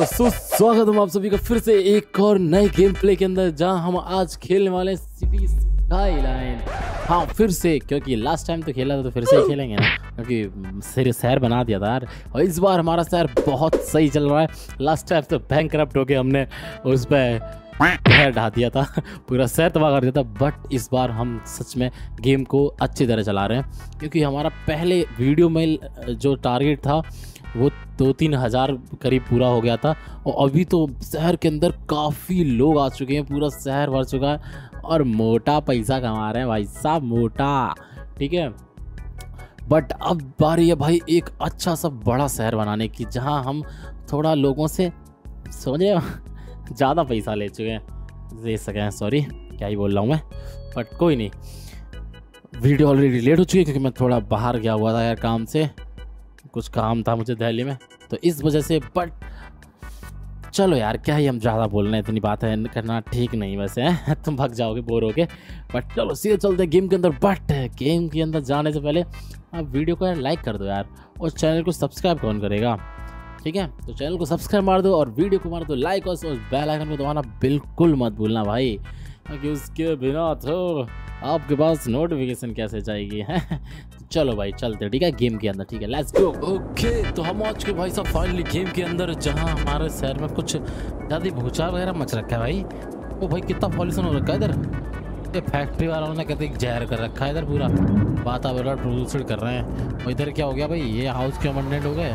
तो स्वागत हम आप सभी का फिर से एक और नए गेम प्ले के अंदर, जहां हम आज खेलने वाले हैं सिटी स्काईलाइन। हाँ फिर से, क्योंकि लास्ट टाइम तो खेला था तो फिर से खेलेंगे ना, क्योंकि सिर शहर बना दिया था यार। और इस बार हमारा शहर बहुत सही चल रहा है। लास्ट टाइम तो बैंकक्रप्ट होके हमने उस पर शहर ढा दिया था, पूरा शहर तबाह कर दिया था। बट इस बार हम सच में गेम को अच्छी तरह चला रहे हैं, क्योंकि हमारा पहले वीडियो में जो टारगेट था वो 2-3 हज़ार करीब पूरा हो गया था, और अभी तो शहर के अंदर काफ़ी लोग आ चुके हैं, पूरा शहर भर चुका है और मोटा पैसा कमा रहे हैं भाई साहब, मोटा। ठीक है, बट अब बारी है भाई एक अच्छा सा बड़ा शहर बनाने की, जहां हम थोड़ा लोगों से समझे ज़्यादा पैसा ले चुके हैं, दे सकें। सॉरी क्या ही बोल रहा हूँ मैं, बट कोई नहीं। वीडियो ऑलरेडी लेट हो चुकी है क्योंकि मैं थोड़ा बाहर गया हुआ था यार, काम से कुछ काम था मुझे दिल्ली में, तो इस वजह से। बट चलो यार, क्या ही हम ज़्यादा बोल रहे हैं, इतनी बात है करना ठीक नहीं वैसे है, तुम भाग जाओगे बोर होके। बट चलो सीधे चलते हैं गेम के अंदर। बट गेम के अंदर जाने से पहले आप वीडियो को यार लाइक कर दो यार, और चैनल को सब्सक्राइब कौन करेगा, ठीक है? तो चैनल को सब्सक्राइब मार दो और वीडियो को मार दो लाइक, और बेल आइकन को दबाना बिल्कुल मत भूलना भाई, क्योंकि उसके बिना तो आपके पास नोटिफिकेशन कैसे जाएगी है। चलो भाई चलते, ठीक है, गेम के अंदर। ठीक है, लेट्स गो। ओके, तो हम आ चुके भाई साहब फाइनली गेम के अंदर, जहां हमारे शहर में कुछ ज़्यादा भूचाल वगैरह मच रखा है भाई। वो भाई कितना पॉल्यूशन हो रखा है इधर, ये फैक्ट्री वालों ने कहते जहर कर रखा है इधर, पूरा वातावरण प्रदूषित कर रहे हैं। और इधर क्या हो गया भाई, ये हाउस के अमेंडेंट हो गए,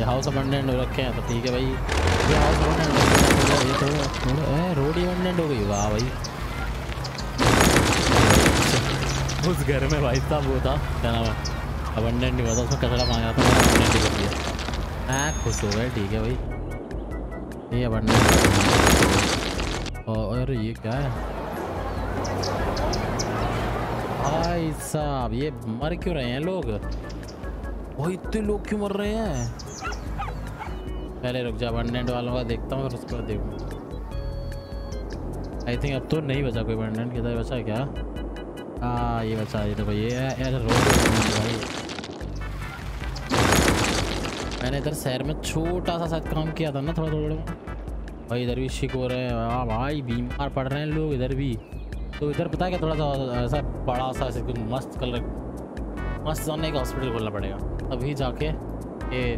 ये हाउस अमेंडेंट हो रखे हैं। तो ठीक है भाई, ये हाउस अमेंडेंट, रोड अमेंडेंट हो गई। वाह भाई, उस घर में भाई साहब वो था क्या नाम है, अबंडेंट नहीं हुआ था, उसमें कचरा मांगा था, अबंडेंट ही कर दिया। हाँ खुश हो गए, ठीक है भाई, ये अबंडेंट। और ये क्या है भाई साहब, ये मर क्यों रहे हैं लोग भाई, इतने लोग क्यों मर रहे हैं? पहले रुक जा, अबंडेंट वालों का देखता हूँ और उसके बाद देखूँ। आई थिंक अब तो नहीं बचा कोई अबंडेंट, किधर बचा क्या? हाँ ये बचा, ये तो भाई ये यार रोड भाई। मैंने इधर शहर में छोटा सा शायद काम किया था ना, थोड़ा थोड़ा भाई, इधर भी शिक हो रहे हैं। हाँ भाई, बीमार पड़ रहे हैं लोग इधर भी। तो इधर पता है क्या, थोड़ा सा ऐसा बड़ा सा ऐसे कोई मस्त कलर मस्त जाने का हॉस्पिटल खोलना पड़ेगा, तभी जाके ये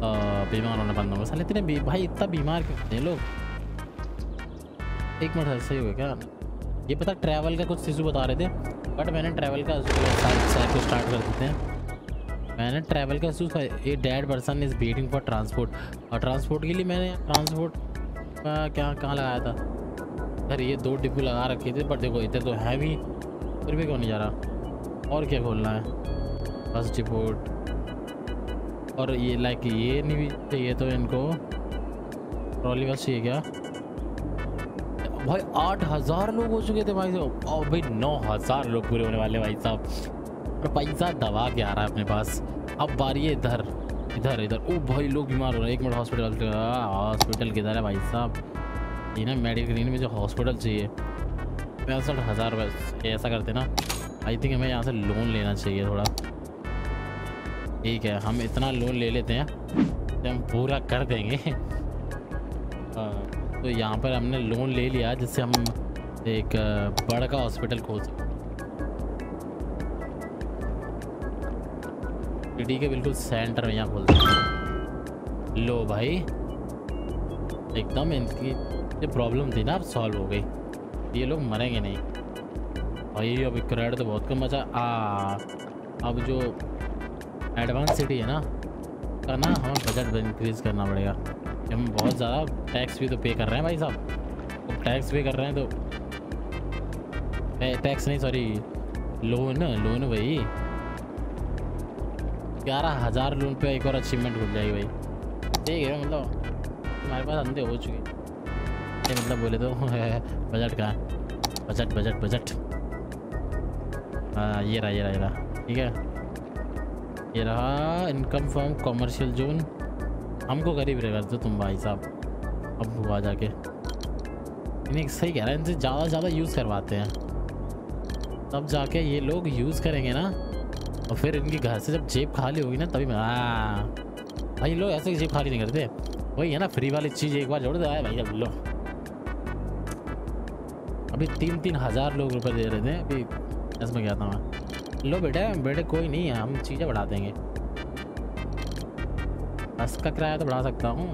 बीमार होना बंद होगा। साले इतने भाई, इतना बीमार क्यों होते हैं लोग? एक मिनट, ऐसे ही हुआ क्या? ये पता ट्रैवल का कुछ इशू बता रहे थे, बट मैंने ट्रैवल का साइड को स्टार्ट कर देते हैं। मैंने ट्रैवल का issue, a dead person is waiting for transport, और ट्रांसपोर्ट के लिए मैंने ट्रांसपोर्ट क्या कहाँ लगाया था सर? ये 2 डिब्बू लगा रखे थे, बट देखो इतने तो है भी, फिर भी क्यों नहीं जा रहा? और क्या खोलना है? बस डिपोर्ट, और ये लाइक ये नहीं चाहिए तो इनको ट्रॉली बस चाहिए क्या भाई? 8,000 लोग हो चुके थे भाई साहब, और भाई 9,000 लोग पूरे होने वाले भाई साहब, और पैसा दबा के आ रहा है अपने पास। अब बारी है इधर इधर इधर, ओ भाई लोग बीमार हो रहे हैं। एक मिनट, हॉस्पिटल हॉस्पिटल किधर है भाई साहब? ये ना मेडिक्लेन में जो हॉस्पिटल चाहिए 65,000 रुपये। ऐसा करते ना, आई थिंक हमें यहाँ से लोन लेना चाहिए थोड़ा, ठीक है? हम इतना लोन ले लेते हैं तो हम पूरा कर देंगे। तो यहाँ पर हमने लोन ले लिया, जिससे हम एक बड़ा का हॉस्पिटल खोल सकते हैं सिटी के बिल्कुल सेंटर में, यहाँ खोल सकते। लो भाई, एकदम इनकी जो प्रॉब्लम थी ना अब सॉल्व हो गई, ये लोग मरेंगे नहीं भाई। अब क्रेड तो बहुत कम बचा। अब जो एडवांस सिटी है ना, उसका ना हमें बजट इंक्रीज़ करना पड़ेगा, हम बहुत ज़्यादा टैक्स भी तो पे कर रहे हैं भाई साहब। तो टैक्स पे कर रहे हैं तो टैक्स नहीं, सॉरी लोन, लोन भाई 11,000 लोन पे एक और अचीवमेंट हो जाएगी भाई, ठीक है? मतलब हमारे पास अंधे हो चुके हैं, मतलब बोले तो बजट का बजट बजट बजट हाँ, ये रहा, ठीक है? ये रहा इनकम फ्रॉम कॉमर्शियल जोन, हमको गरीब रह करते तुम भाई साहब। अब हुआ जाके नहीं, सही कह रहा है, इनसे ज़्यादा से ज़्यादा यूज़ करवाते हैं, तब जाके ये लोग यूज़ करेंगे ना, और फिर इनके घर से जब जेब खाली होगी ना तभी। हाँ भाई, लोग ऐसे जेब खाली नहीं करते, वही है ना फ्री वाली चीज एक बार जोड़ दो भाई, जब लो अभी 3-3 हज़ार लोग रुपए दे रहे थे, अभी इसमें क्या था मैं। लो बेटा बेटे कोई नहीं है, हम चीज़ें बढ़ा देंगे, बस का किराया तो बढ़ा सकता हूँ,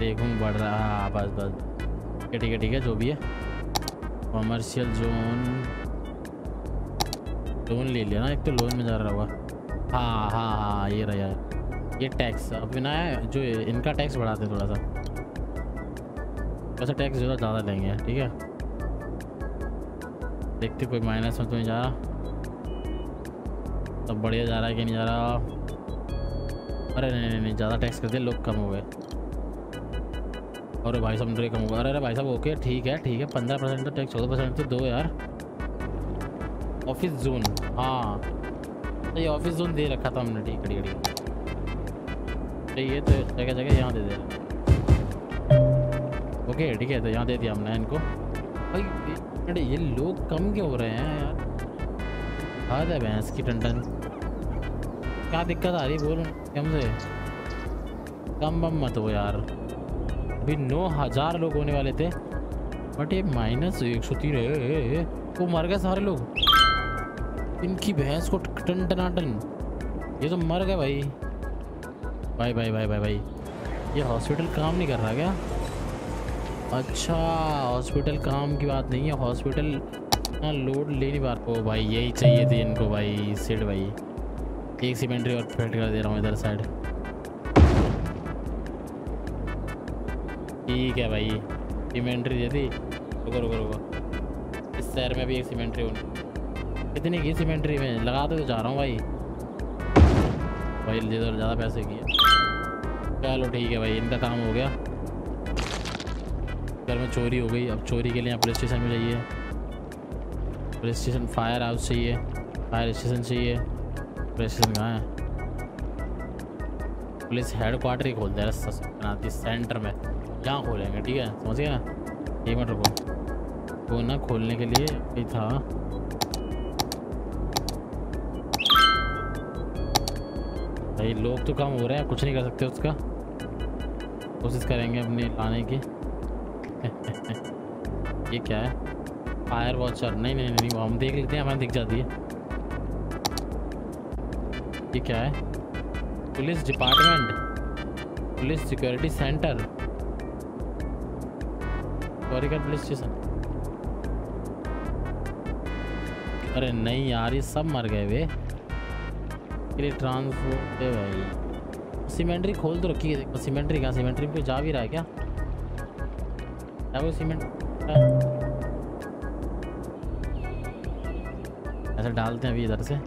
देखूँ बढ़ रहा। हाँ बस बस ठीक है ठीक है, जो भी है कॉमर्शियल जोन लोन ले लिया ना, एक तो लोन में जा रहा हुआ। हाँ हाँ हाँ ये रहा यार, ये टैक्स अब ना जो इनका टैक्स बढ़ाते थोड़ा सा, वैसे टैक्स जो ज़्यादा लेंगे ठीक है। देखते कोई माइनस में तो नहीं जा रहा, सब बढ़िया जा रहा है कि नहीं जा रहा। अरे नहीं ज़्यादा टैक्स कर दिया, लोग कम हो गए। अरे भाई साहब कम होगा, अरे भाई साहब ओके ठीक है 15% तो टैक्स, 14% तो दो यार। ऑफिस जोन, हाँ ये ऑफिस जोन दे रखा था हमने, ठीक है ठीक है। ये तो जगह जगह यहाँ दे दिया, ओके ठीक है, तो यहाँ दे दिया हमने इनको। भाई अरे ये लोग कम क्यों हो रहे हैं यार, हाथ है भैंस की टंटन, क्या दिक्कत आ रही बोल कम से कम, बम मत हो यार। अभी 9,000 लोग होने वाले थे बट ये -103 है, वो मर गए सारे लोग, इनकी भैंस को टन टनाटन, ये तो मर गए भाई भाई भाई भाई भाई भाई। ये हॉस्पिटल काम नहीं कर रहा क्या? अच्छा हॉस्पिटल काम की बात नहीं है, हॉस्पिटल लोड ले नहीं पा रहा। ओ भाई यही चाहिए थी इनको भाई, सेठ भाई एक सीमेंट्री और फिट कर दे रहा हूँ इधर साइड, ठीक है भाई। सीमेंट्री दे दी, रुको इस शहर में भी एक सीमेंट्री होनी, इतनी की सीमेंट्री में लगा तो जा रहा हूँ भाई, भाई जिधर ज़्यादा पैसे की है। चलो ठीक है भाई, इनका काम हो गया। घर में चोरी हो गई, अब चोरी के लिए पुलिस स्टेशन में जाइए, पुलिस स्टेशन फायर हाउस चाहिए, फायर स्टेशन चाहिए, पुलिस स्टेशन कहाँ है, पुलिस हेड क्वार्टर ही खोलते हैं सेंटर में, यहाँ खोलेंगे ठीक है, समझिए ना। एक मिनट रुको, वो ना खोलने के लिए भी था, भाई लोग तो कम हो रहे हैं, कुछ नहीं कर सकते उसका, कोशिश करेंगे अपने लाने की। ये क्या है फायर वॉचर, नहीं वो हम देख लेते हैं, हमें दिख जाती है। ये क्या है police department, police security centre, police station. अरे नहीं यार ये सब मर गए वे, ये ट्रांसपोर्ट है भाई। सीमेंट्री खोल तो रखी है, सीमेंट्री कहाँ, सीमेंट्री पे जा भी रहा है क्या, वो सीमेंट ऐसे डालते हैं अभी इधर से।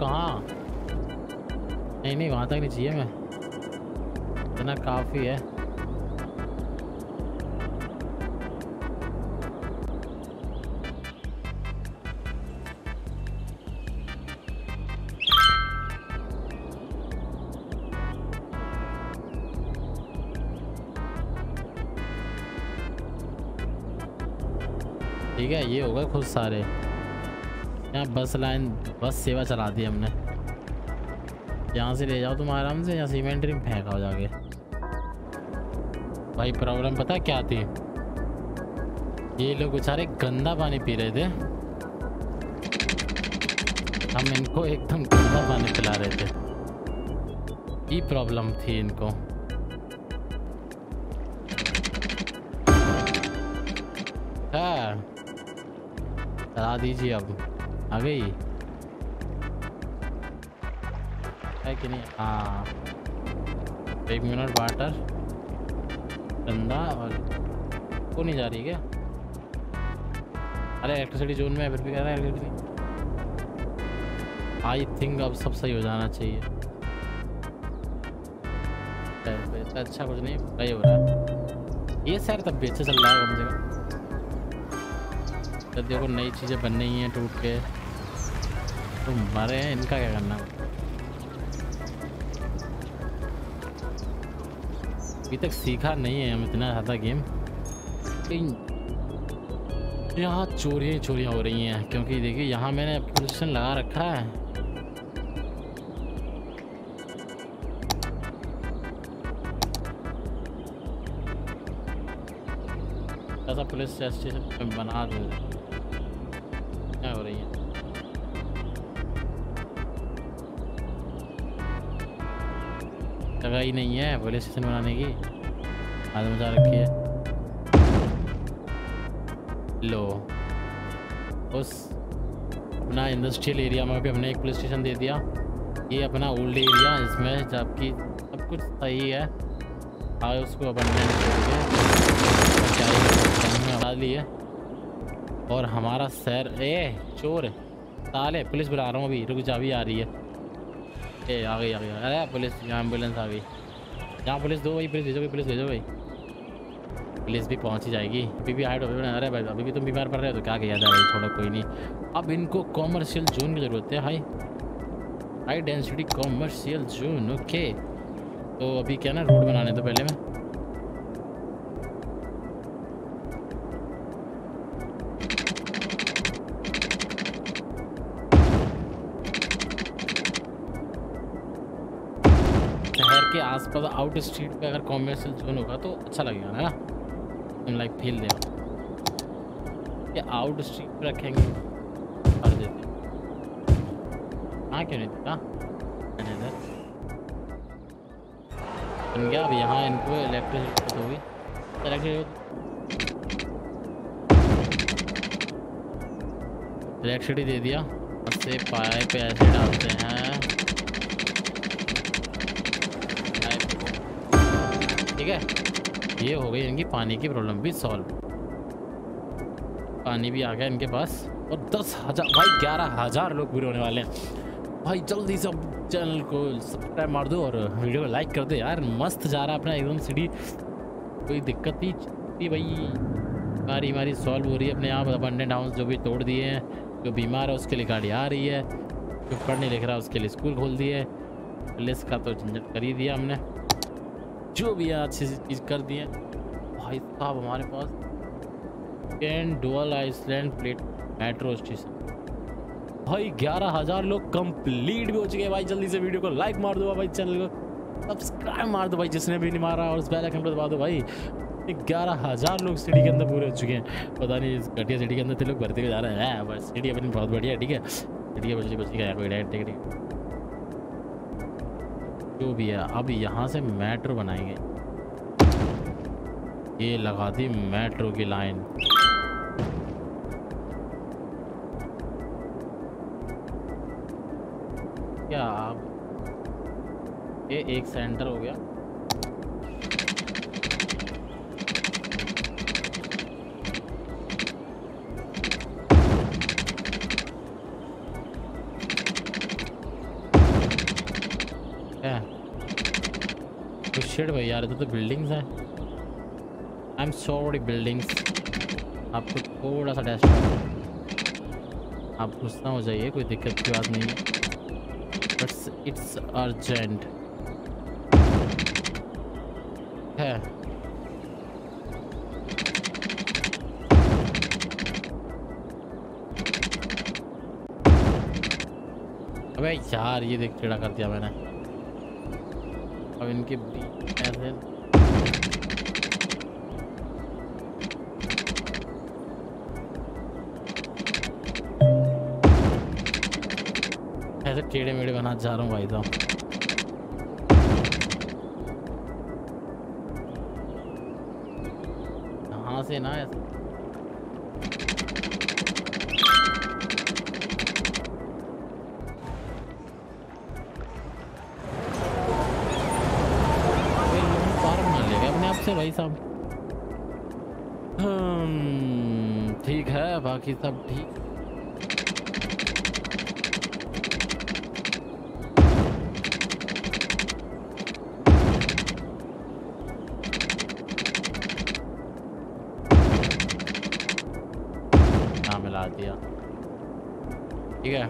कहाँ नहीं वहाँ तक नहीं चाहिए, मैं इतना काफ़ी है। ठीक है ये होगा खुद सारे, यहाँ बस लाइन बस सेवा चला दी हमने, यहाँ से ले जाओ तुम आराम से, यहाँ सीमेंट्री में फेंकाओ जाके। भाई प्रॉब्लम पता क्या थी, ये लोग बेचारे गंदा पानी पी रहे थे, हम इनको एकदम गंदा पानी पिला रहे थे, ये प्रॉब्लम थी इनको। हाँ चला दीजिए, अब आ गई है कि नहीं। हाँ 1 मिनट, वाटर ठंडा और वो नहीं जा रही क्या, अरे इलेक्ट्रिसिटी जोन में फिर भी कह रहा है इलेक्ट्रिसिटी। आई थिंक अब सब सही हो जाना चाहिए, ऐसा अच्छा कुछ नहीं सही हो रहा है, ये सर तब भी अच्छा चल रहा है कम से कम। तो देखो नई चीज़ें बन रही हैं टूट के, तो मारे हैं इनका क्या करना। अभी तक सीखा नहीं है हम इतना ज़्यादा गेम। यहाँ चोरियाँ चोरियाँ हो रही हैं क्योंकि देखिए यहाँ मैंने पोजीशन लगा रखा है। ऐसा पुलिस स्टेशन बना दूँ क्या हो रही है। जगह ही नहीं है पुलिस स्टेशन बनाने की, आदमी जा रखी है। लो उस अपना इंडस्ट्रियल एरिया में भी हमने एक पुलिस स्टेशन दे दिया। ये अपना ओल्ड एरिया इसमें जबकि सब कुछ सही है। आगे उसको लिए और हमारा सैर ए चोर ताले पुलिस बुला रहा हूँ अभी रुक जा, भी आ रही है। ए आ गई आ गई, अरे पुलिस यहाँ एम्बुलेंस आ गई। यहाँ पुलिस दो भाई, पुलिस भेजो भाई, पुलिस भेजो भाई, पुलिस भी पहुँच ही जाएगी। अभी भी हाइड हो गए, अरे भाई अभी भी तुम बीमार पड़ रहे हो तो क्या किया जा रहा है, छोड़ो कोई नहीं। अब इनको कॉमर्शियल जोन की ज़रूरत है, high high density commercial zone. Okay तो अभी क्या ना रोड बनाने तो पहले मैं शहर के आसपास आउट स्ट्रीट पे अगर कॉमर्शियल जोन होगा तो अच्छा लगेगा ना, लाइक फील देगा। ये आउट स्ट्रीट पे रखेंगे कर देते हाँ, क्यों नहीं देता। बन गया अब यहाँ इनको इलेक्ट्रिसिटी होगी, इलेक्ट्रिसिटी दे दिया। उससे पाइप ऐसे डालते हैं ठीक है। ये हो गई इनकी पानी की प्रॉब्लम भी सॉल्व, पानी भी आ गया इनके पास। और 10,000 भाई 11,000 लोग पूरे होने वाले हैं भाई। जल्दी सब चैनल को सब्सक्राइब मार दो और वीडियो को लाइक कर दो यार। मस्त जा रहा अपना एकदम सीढ़ी, कोई दिक्कत नहीं भाई। हमारी हमारी सॉल्व हो रही है अपने आप। अबंडेंट हाउस जो भी तोड़ दिए हैं, जो बीमार है उसके लिए गाड़ी आ रही है, जो पढ़ने लिख रहा है उसके लिए स्कूल खोल दिए। पुलिस का तो झंझट कर ही दिया हमने, जो भी है अच्छी चीज़ कर दी है भाई साहब। हमारे पास dual island plate metro station भाई 11,000 लोग कंप्लीट भी हो चुके हैं भाई। जल्दी से वीडियो को लाइक मार दो भाई, चैनल को सब्सक्राइब मार दो भाई जिसने भी नहीं मारा, और उस बेल आइकन पर दबा दो भाई। 11,000 लोग सिटी के अंदर पूरे हो चुके हैं। पता नहीं इस घटिया सिटी के अंदर तो लोग भर्ती को जा रहे हैं, बस सिटी अपनी बहुत बढ़िया है ठीक है। सिटी बच्ची बच्ची का जो भी है। अब यहाँ से मेट्रो बनाएंगे, ये लगा दी मेट्रो की लाइन। क्या आप ये एक सेंटर हो गया, शेड भाई यार तो बिल्डिंग्स हैं। आई एम सॉरी बिल्डिंग्स, आपको थोड़ा सा डैश आप गुस्सा हो जाइए, कोई दिक्कत की बात नहीं है, बट इट्स अर्जेंट है। अबे यार ये देख टेढ़ा कर दिया मैंने। अब इनके ऐसे ऐसे टेढ़े मेढ़े बना जा रहा हूँ भाई साहब। यहाँ से ना ऐसे भाई साहब ठीक है, बाकी सब ठीक। ना मिला दिया ठीक है।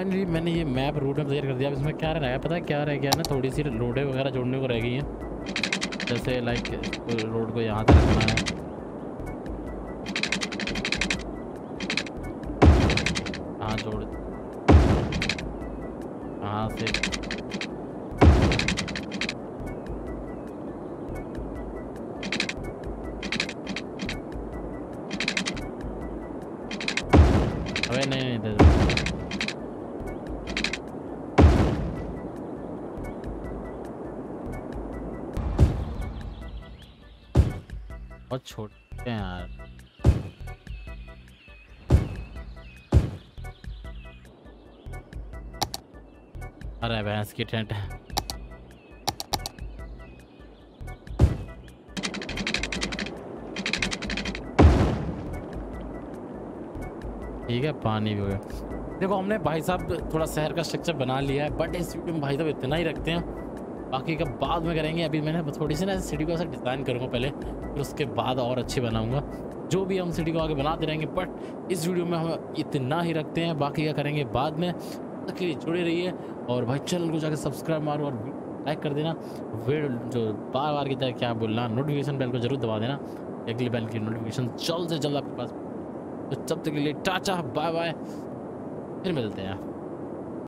फाइनली मैंने ये मैप रूट में तैयार कर दिया। अब इसमें क्या रह गया पता है, क्या रह गया ना, थोड़ी सी रोडें वगैरह जोड़ने को रह गई हैं। जैसे लाइक रोड को यहाँ तक रखना है, हाँ जोड़ यहाँ से बहुत छोटे हैं यार। अरे भैंस की टेंट है। ठीक है पानी भी हो गया। देखो हमने भाई साहब थोड़ा शहर का स्ट्रक्चर बना लिया है, बट इस वीडियो में भाई साहब इतना ही रखते हैं, बाकी का बाद में करेंगे। अभी मैंने थोड़ी सी ना सिटी को ऐसा डिज़ाइन करूँगा पहले, फिर उसके बाद और अच्छी बनाऊँगा। जो भी हम सिटी को आगे बनाते रहेंगे, बट इस वीडियो में हम इतना ही रखते हैं, बाकी का करेंगे बाद में। तक के लिए जुड़े रहिए और भाई चैनल को जाकर सब्सक्राइब मारो और लाइक कर देना। वे जो बार बार की तरह क्या बोलना, नोटिफिकेशन बेल को जरूर दबा देना। अगली बेल की नोटिफिकेशन जल्द से जल्द आपके पास। तो तब तक के लिए टाटा बाय बाय, फिर मिलते हैं।